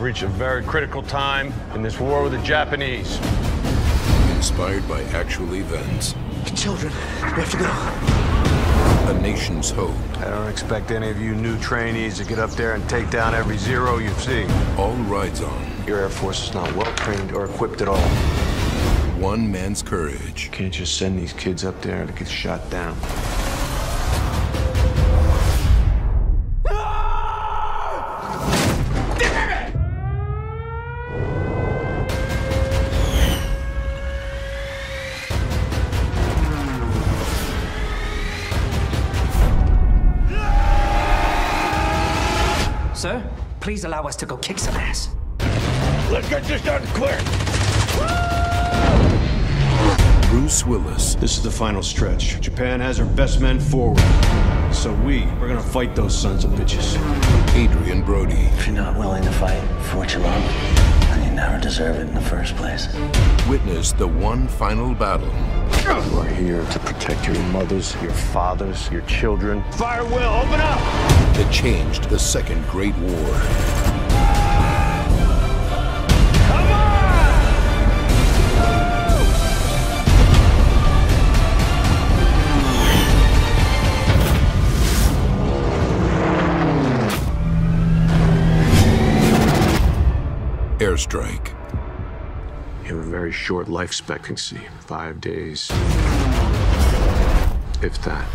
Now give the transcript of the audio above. have reached a very critical time in this war with the Japanese. Inspired by actual events. The children, we have to go. A nation's hope. I don't expect any of you new trainees to get up there and take down every zero you see. All rides on. Your Air Force is not well trained or equipped at all. One man's courage. You can't just send these kids up there to get shot down. Sir, please allow us to go kick some ass. Let's get this done quick! Woo! Bruce Willis. This is the final stretch. Japan has her best men forward. So we're gonna fight those sons of bitches. Adrien Brody. If you're not willing to fight for what you love, then you never deserve it in the first place. Witness the one final battle. You are here to protect your mothers, your fathers, your children. Fire Will, open up! That changed the Second Great War. Come on! Air Strike. You have a very short life expectancy, 5 days, if that.